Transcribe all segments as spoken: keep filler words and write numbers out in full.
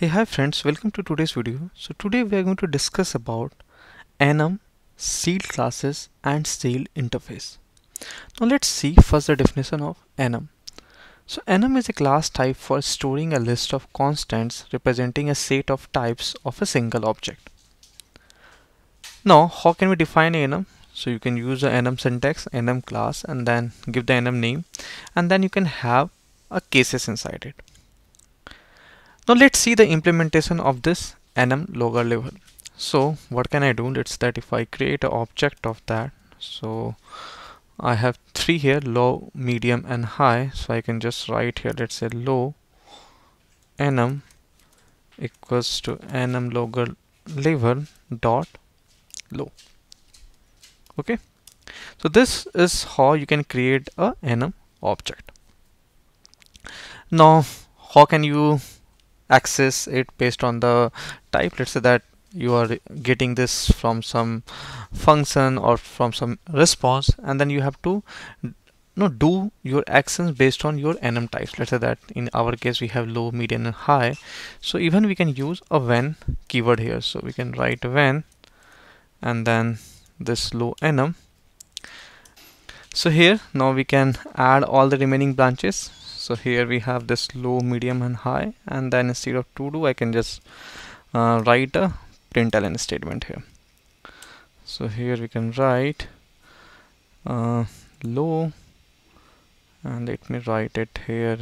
Hey, hi friends, welcome to today's video. So today we are going to discuss about enum, sealed classes and sealed interface. Now let's see first the definition of enum. So enum is a class type for storing a list of constants representing a set of types of a single object. Now how can we define enum? So you can use the enum syntax, enum class, and then give the enum name, and then you can have a cases inside it. Now let's see the implementation of this enum logger level. So what can I do? It's that if I create an object of that, so I have three here, low, medium and high. So I can just write here, let's say low enum equals to enum logger level dot low. Okay, so this is how you can create a enum object. Now how can you access it based on the type? Let's say that you are getting this from some function or from some response, and then you have to you know, do your actions based on your enum types. Let's say that in our case we have low, medium and high, so even we can use a when keyword here. So we can write when and then this low enum. So here now we can add all the remaining branches. So here we have this low, medium and high, and then instead of to do I can just uh, write a println statement here. So here we can write uh, low, and let me write it here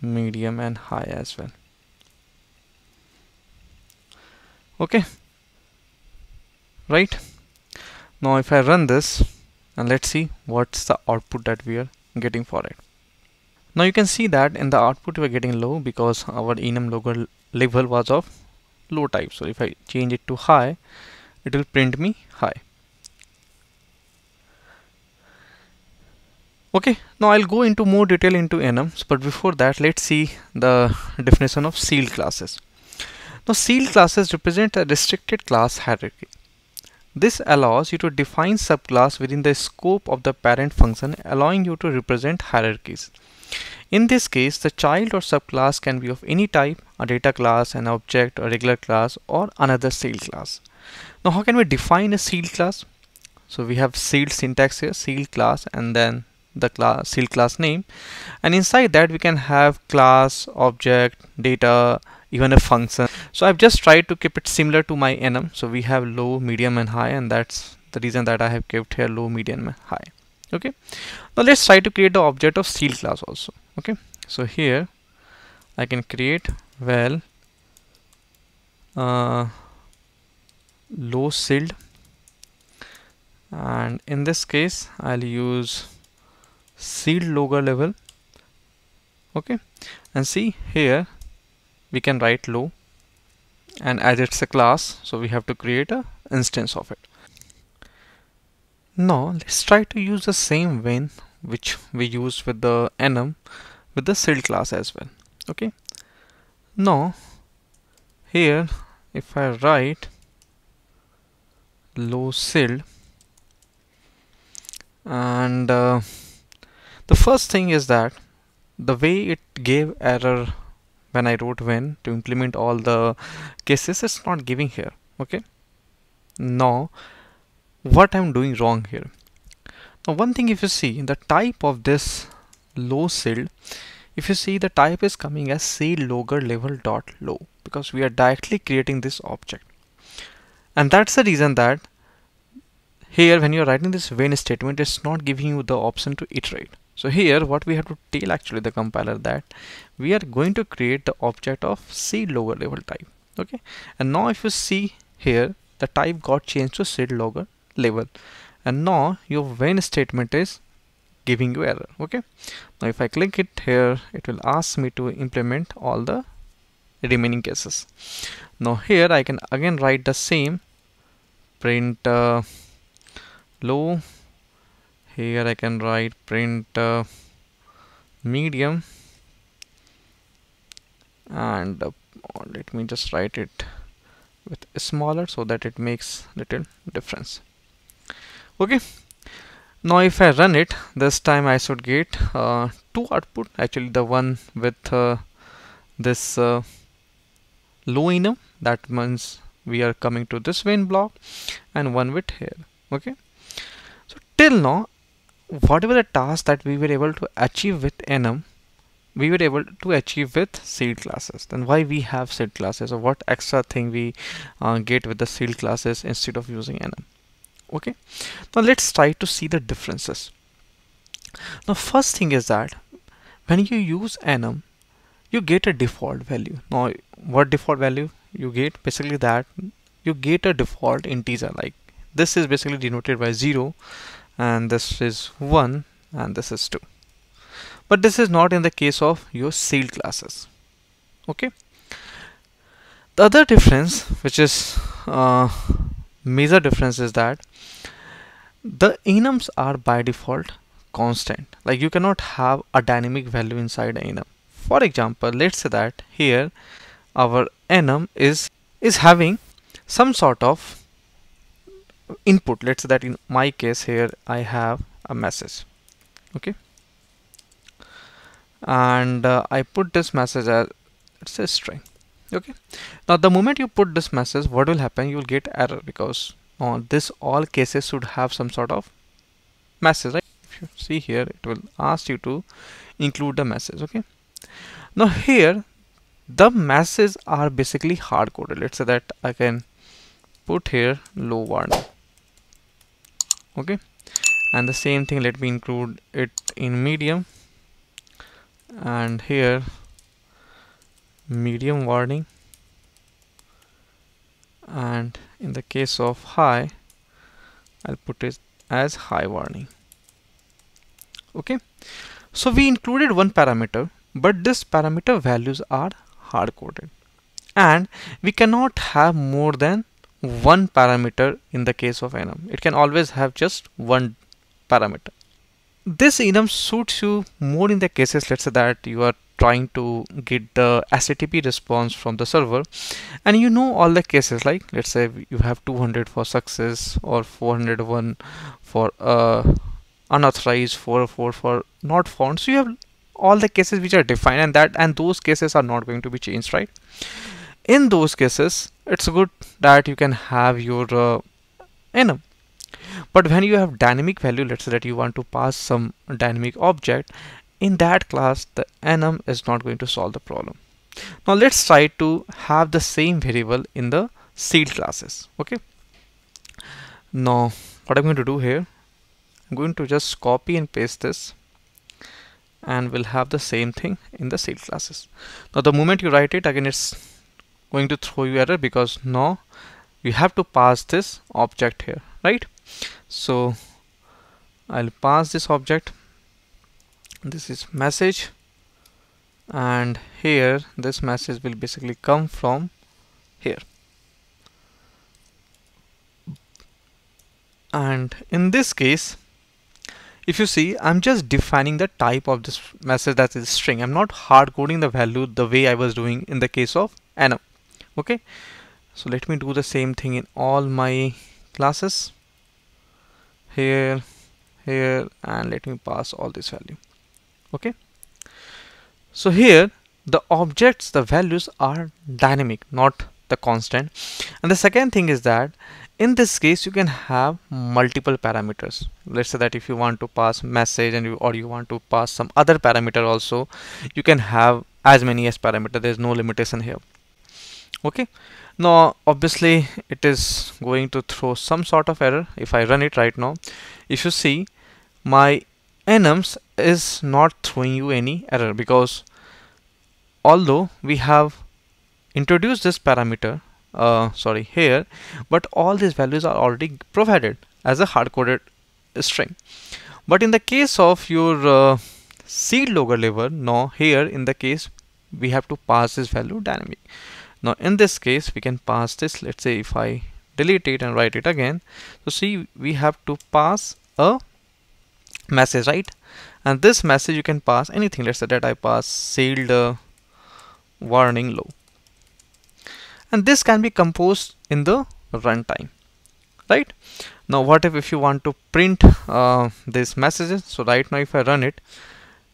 medium and high as well. Okay, right, now if I run this, and let's see what's the output that we are getting for it. Now you can see that in the output we are getting low because our enum logger level was of low type. So if I change it to high, it will print me high. Okay, now I'll go into more detail into enums, but before that let's see the definition of sealed classes. Now sealed classes represent a restricted class hierarchy. This allows you to define subclass within the scope of the parent function, allowing you to represent hierarchies. In this case, the child or subclass can be of any type, a data class, an object, a regular class, or another sealed class. Now how can we define a sealed class? So we have sealed syntax here, sealed class, and then the class, sealed class name, and inside that we can have class, object, data, even a function. So I've just tried to keep it similar to my enum. So we have low, medium and high, and that's the reason that I have kept here low, medium and high. Okay, now let's try to create the object of sealed class also. Okay, so here I can create well uh, low sealed, and in this case I'll use sealed logger level. Okay, and see here we can write low, and as it's a class, so we have to create a instance of it. Now let's try to use the same when which we used with the enum with the sealed class as well. Okay, now here if I write low sealed, and uh, the first thing is that the way it gave error when I wrote when to implement all the cases, it's not giving here. Okay, now what I'm doing wrong here. Now one thing, if you see the type of this low sealed, if you see the type is coming as sealed logger level dot low, because we are directly creating this object, and that's the reason that here when you're writing this when statement, it's not giving you the option to iterate. So here what we have to tell actually the compiler that we are going to create the object of sealed logger level type. Okay, and now if you see here the type got changed to sealed logger level, and now your when statement is giving you error. Okay, now if I click it here, it will ask me to implement all the remaining cases. Now here I can again write the same print uh, low, here I can write print uh, medium, and uh, let me just write it with smaller so that it makes little difference. Okay, now if I run it, this time I should get uh, two output, actually the one with uh, this uh, low enum, that means we are coming to this vein block, and one with here. Okay, so till now whatever the task that we were able to achieve with enum, we were able to achieve with seed classes. Then why we have seed classes, or what extra thing we uh, get with the seed classes instead of using enum. Okay, now let's try to see the differences. Now first thing is that when you use enum, you get a default value. Now what default value you get? Basically that you get a default integer, like this is basically denoted by zero, and this is one, and this is two. But this is not in the case of your sealed classes. Okay, the other difference, which is uh, major difference, is that the enums are by default constant, like you cannot have a dynamic value inside enum. For example, let's say that here our enum is is having some sort of input. Let's say that in my case here I have a message. Okay, and uh, I put this message as it's a string. Okay, now the moment you put this message, what will happen? You will get error, because on uh, this all cases should have some sort of message, right? If you see here, it will ask you to include the message. Okay, now here the messages are basically hard coded. Let's say that I can put here low warning. Okay, and the same thing, let me include it in medium, and here medium warning, and in the case of high I'll put it as high warning. Okay, so we included one parameter, but this parameter values are hard coded, and we cannot have more than one parameter in the case of enum. It can always have just one parameter. This enum suits you more in the cases, let's say that you are trying to get the H T T P response from the server, and you know all the cases, like let's say you have two hundred for success, or four hundred one for uh, unauthorized, four oh four for not found. So you have all the cases which are defined, and that and those cases are not going to be changed, right? In those cases it's good that you can have your uh, enum. But when you have dynamic value, let's say that you want to pass some dynamic object, in that class the enum is not going to solve the problem. Now let's try to have the same variable in the seed classes. Okay, now what I'm going to do here, I'm going to just copy and paste this, and we'll have the same thing in the seed classes. Now the moment you write it again, it's going to throw you error, because now you have to pass this object here, right? So I'll pass this object, this is message, and here this message will basically come from here. And in this case, if you see, I'm just defining the type of this message, that is string. I'm not hard coding the value the way I was doing in the case of enum. Okay, so let me do the same thing in all my classes, here, here, and let me pass all this value. Okay, so here the objects, the values are dynamic, not the constant. And the second thing is that in this case you can have multiple parameters. Let's say that if you want to pass message, and you or you want to pass some other parameter also, you can have as many as parameter. There's no limitation here. Okay, now obviously it is going to throw some sort of error. If I run it right now, if you see, my enums is not throwing you any error, because although we have introduced this parameter uh, sorry here, but all these values are already provided as a hard-coded string. But in the case of your uh, seed logger level, now here in the case we have to pass this value dynamic. Now in this case we can pass this. Let's say if I delete it and write it again, so see, we have to pass a message, right? And this message you can pass anything. Let's say that I pass sealed uh, warning low, and this can be composed in the runtime, right? Now what if if you want to print uh, these messages? So right now if I run it,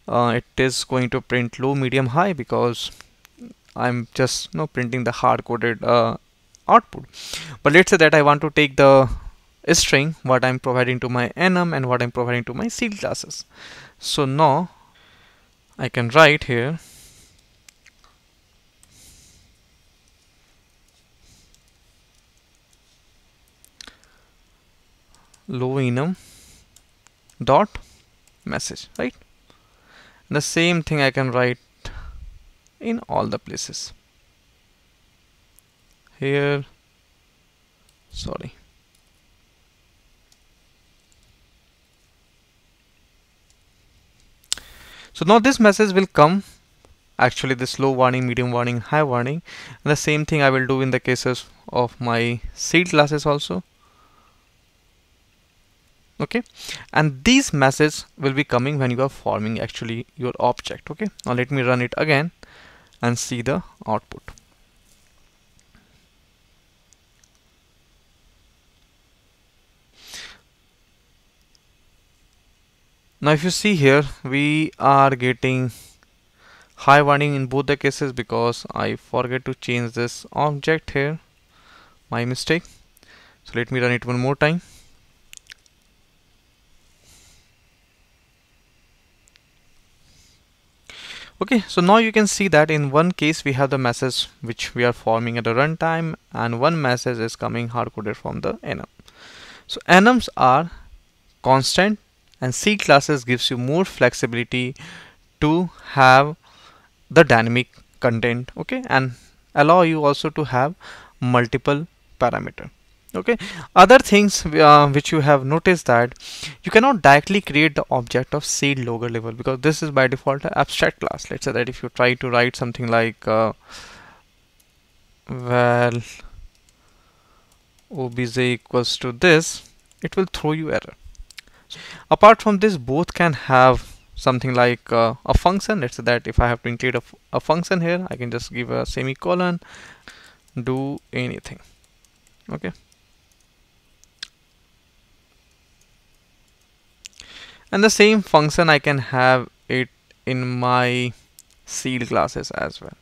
uh, it is going to print low, medium, high, because I'm just you know, printing the hard-coded uh, output. But let's say that I want to take the string what I'm providing to my enum and what I'm providing to my seed classes. So now I can write here low enum dot message, right? The same thing I can write in all the places here. Sorry. So now this message will come, actually this low warning, medium warning, high warning, and the same thing I will do in the cases of my seed classes also. Okay, and these messages will be coming when you are forming actually your object. Okay, now let me run it again and see the output. Now if you see here, we are getting high warning in both the cases because I forget to change this object here, my mistake. So let me run it one more time. Okay, so now you can see that in one case we have the message which we are forming at the runtime, and one message is coming hard-coded from the enum. So enums are constant, and seed classes gives you more flexibility to have the dynamic content, okay, and allow you also to have multiple parameter. Okay, other things uh, which you have noticed that you cannot directly create the object of seed logger level because this is by default an abstract class. Let's say that if you try to write something like uh, well obj equals to this, it will throw you error. Apart from this, both can have something like uh, a function. Let's say that if I have to include a, a function here, I can just give a semicolon, do anything. Okay. And the same function I can have it in my seed classes as well.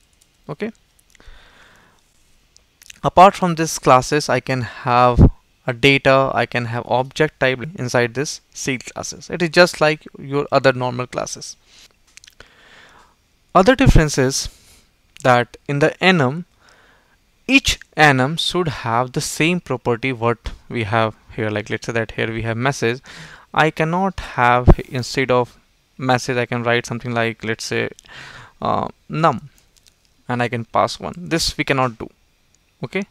Okay. Apart from these classes, I can have a data, I can have object type inside this seed classes. It is just like your other normal classes. Other difference is that in the enum, each enum should have the same property what we have here. Like let's say that here we have message. I cannot have, instead of message I can write something like let's say uh, num, and I can pass one. This we cannot do. Okay,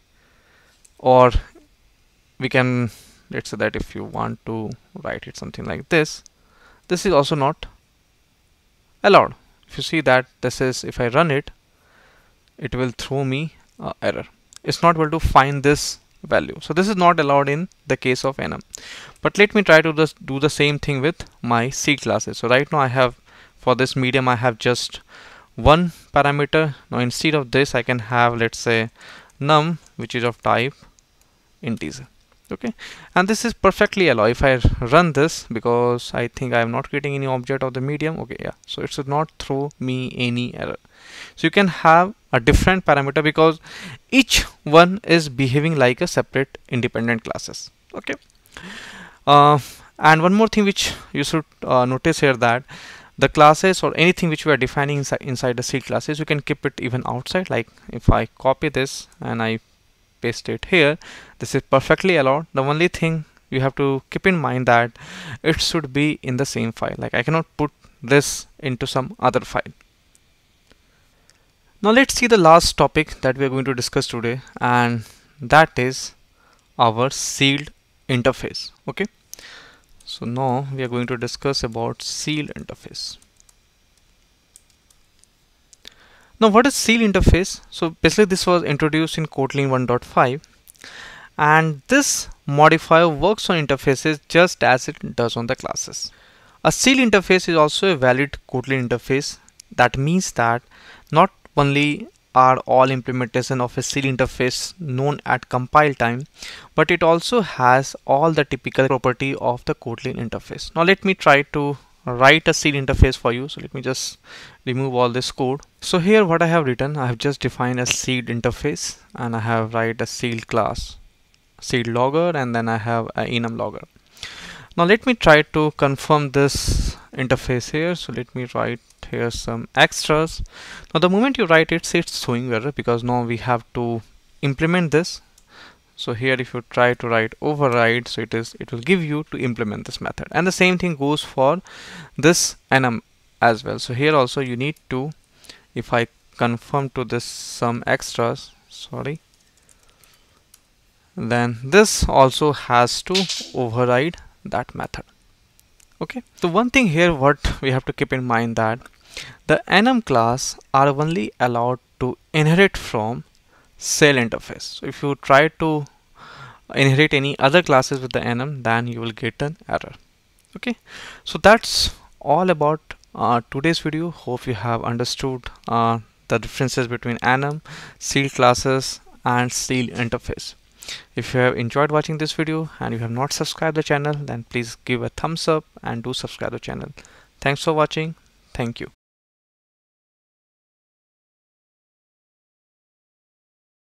or we can, let's say that if you want to write it something like this, this is also not allowed. If you see that this is, if I run it, it will throw me uh, error. It's not able to find this value. So this is not allowed in the case of enum. But let me try to just do the same thing with my seed classes. So right now I have, for this medium I have just one parameter. Now instead of this I can have let's say num, which is of type integer. Okay, and this is perfectly allowed. If I run this, because I think I am not creating any object of the medium. Okay, yeah, so it should not throw me any error. So you can have a different parameter because each one is behaving like a separate independent classes. Okay, uh, and one more thing which you should uh, notice here, that the classes or anything which we are defining inside, inside the seed classes, you can keep it even outside. Like if I copy this and I paste it here, this is perfectly allowed. The only thing you have to keep in mind that it should be in the same file. Like I cannot put this into some other file. Now let's see the last topic that we are going to discuss today, and that is our seed interface. Okay, so now we are going to discuss about seed interface. Now what is seed interface? So basically this was introduced in Kotlin one point five, and this modifier works on interfaces just as it does on the classes. A seed interface is also a valid Kotlin interface. That means that not only are all implementation of a seed interface known at compile time, but it also has all the typical property of the Kotlin interface. Now let me try to write a C interface for you. So let me just remove all this code. So here what I have written, I have just defined a seed interface and I have write a seed class, seed logger, and then I have a enum logger. Now let me try to confirm this interface here. So let me write here some extras. Now the moment you write it, see it's showing error because now we have to implement this. So here if you try to write override, so it is it will give you to implement this method. And the same thing goes for this enum as well. So here also you need to, if I confirm to this some extras, sorry, then this also has to override that method. Okay, so one thing here what we have to keep in mind, that the enum class are only allowed to inherit from cell interface. So if you try to inherit any other classes with the enum, then you will get an error. Okay, so that's all about uh, today's video. Hope you have understood uh, the differences between enum, seed classes and seed interface. If you have enjoyed watching this video and you have not subscribed the channel, then please give a thumbs up and do subscribe the channel. Thanks for watching. Thank you.